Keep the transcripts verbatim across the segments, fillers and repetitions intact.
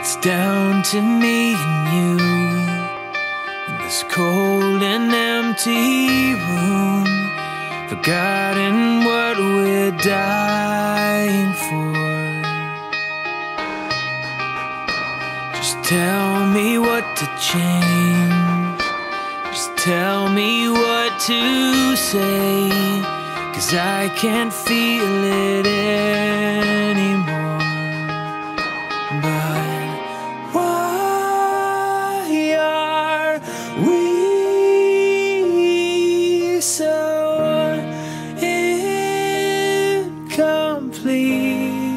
It's down to me and you in this cold and empty room, forgotten what we're dying for. Just tell me what to change, just tell me what to say, 'cause I can't feel it anymore. But why are we so incomplete?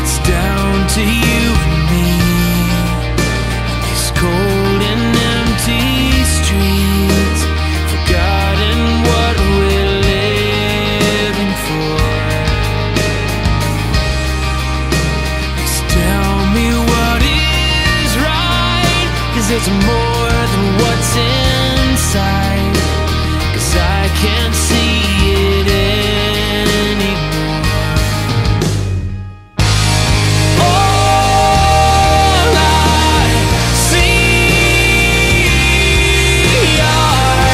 It's down to you and me, this cold and empty streets, forgotten what we're living for. Please tell me what is right, 'cause it's more than what's inside, 'cause I can't see it anymore. All I see are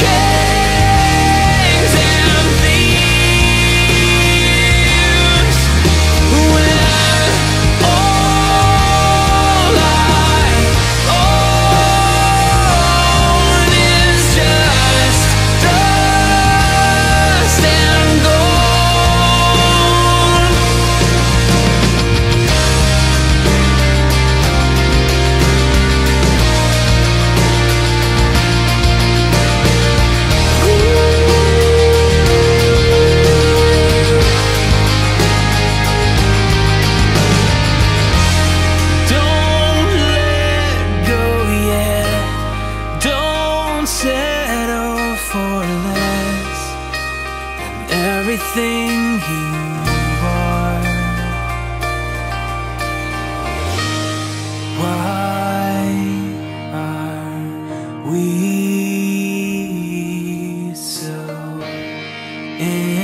kings and thieves, when all I own is just dust and gold. Don't let go yet, don't settle for less than everything you are. Why are we so in